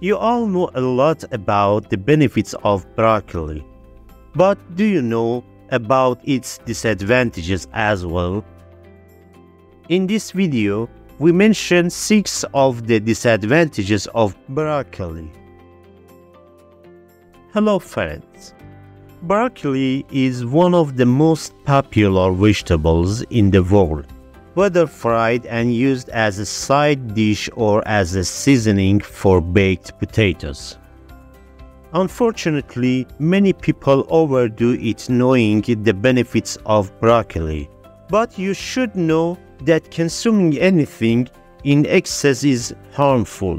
You all know a lot about the benefits of broccoli, but do you know about its disadvantages as well? In this video, we mention 6 of the disadvantages of broccoli. Hello friends! Broccoli is one of the most popular vegetables in the world, whether fried and used as a side dish or as a seasoning for baked potatoes. Unfortunately, many people overdo it knowing the benefits of broccoli, but you should know that consuming anything in excess is harmful.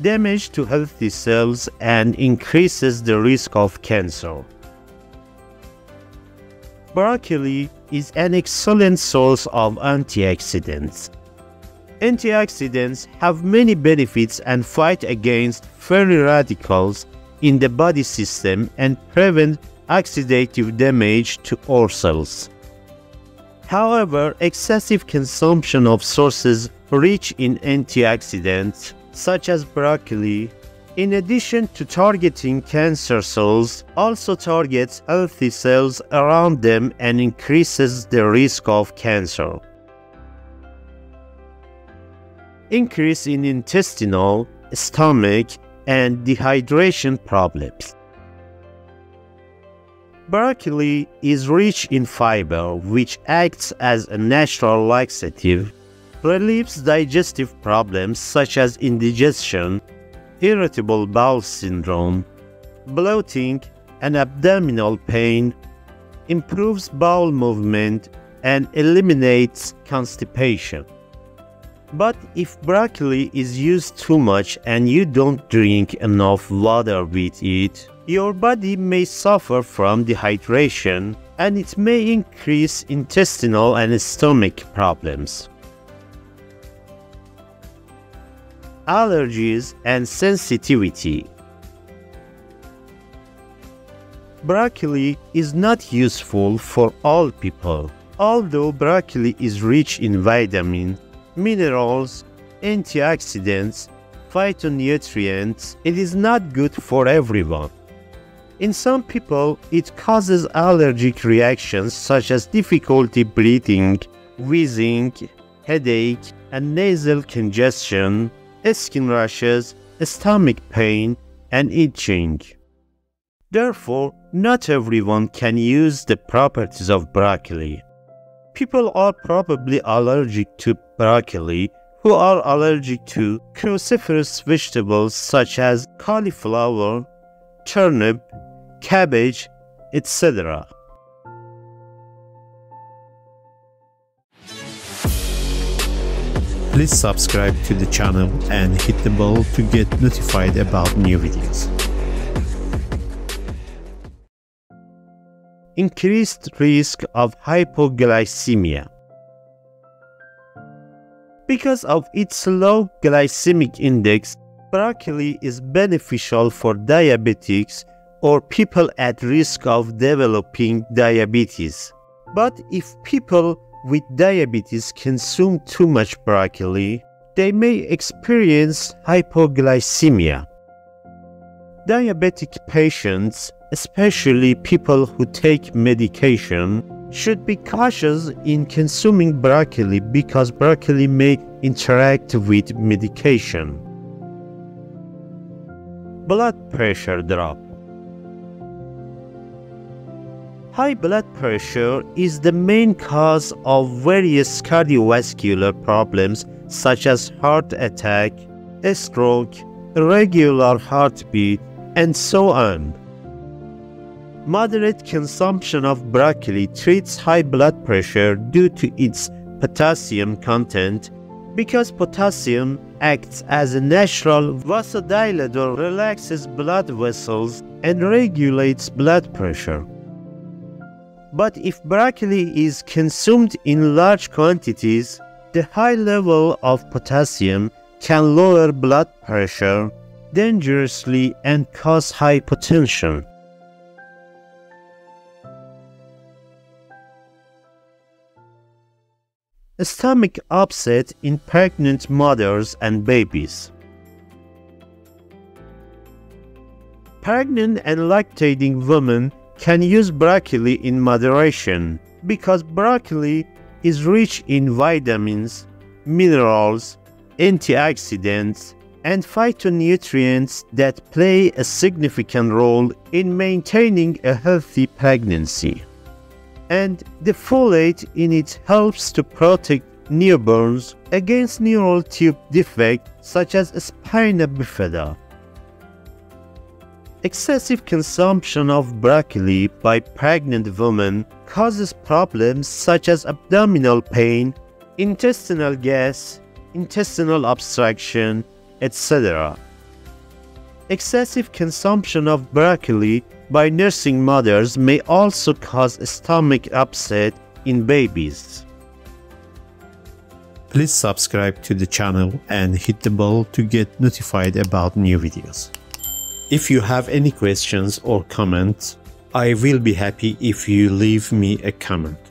Damage to healthy cells and increases the risk of cancer. Broccoli is an excellent source of antioxidants. Antioxidants have many benefits and fight against free radicals in the body system and prevent oxidative damage to our cells. However, excessive consumption of sources rich in antioxidants, such as broccoli, in addition to targeting cancer cells, also targets healthy cells around them and increases the risk of cancer. Increase in intestinal, stomach, and dehydration problems. Broccoli is rich in fiber, which acts as a natural laxative, relieves digestive problems such as indigestion, irritable bowel syndrome, bloating, and abdominal pain, improves bowel movement, and eliminates constipation. But if broccoli is used too much and you don't drink enough water with it, your body may suffer from dehydration and it may increase intestinal and stomach problems. Allergies and sensitivity. Broccoli is not useful for all people. Although broccoli is rich in vitamins, minerals, antioxidants, phytonutrients, it is not good for everyone. In some people, it causes allergic reactions such as difficulty breathing, wheezing, headache, and nasal congestion, skin rashes, stomach pain, and itching. Therefore, not everyone can use the properties of broccoli. People are probably allergic to broccoli who are allergic to cruciferous vegetables such as cauliflower, turnip, cabbage, etc. Please subscribe to the channel and hit the bell to get notified about new videos. Increased risk of hypoglycemia. Because of its low glycemic index, broccoli is beneficial for diabetics or people at risk of developing diabetes. But if people with diabetes consume too much broccoli, they may experience hypoglycemia. Diabetic patients, especially people who take medication, should be cautious in consuming broccoli because broccoli may interact with medication. Blood pressure drop. High blood pressure is the main cause of various cardiovascular problems such as heart attack, stroke, irregular heartbeat, and so on. Moderate consumption of broccoli treats high blood pressure due to its potassium content because potassium acts as a natural vasodilator, relaxes blood vessels, and regulates blood pressure. But if broccoli is consumed in large quantities, the high level of potassium can lower blood pressure dangerously and cause hypotension. stomach upset in pregnant mothers and babies. Pregnant and lactating women can use broccoli in moderation because broccoli is rich in vitamins, minerals, antioxidants, and phytonutrients that play a significant role in maintaining a healthy pregnancy. And the folate in it helps to protect newborns against neural tube defects such as spina bifida. Excessive consumption of broccoli by pregnant women causes problems such as abdominal pain, intestinal gas, intestinal obstruction, etc. Excessive consumption of broccoli by nursing mothers may also cause stomach upset in babies. Please subscribe to the channel and hit the bell to get notified about new videos. If you have any questions or comments, I will be happy if you leave me a comment.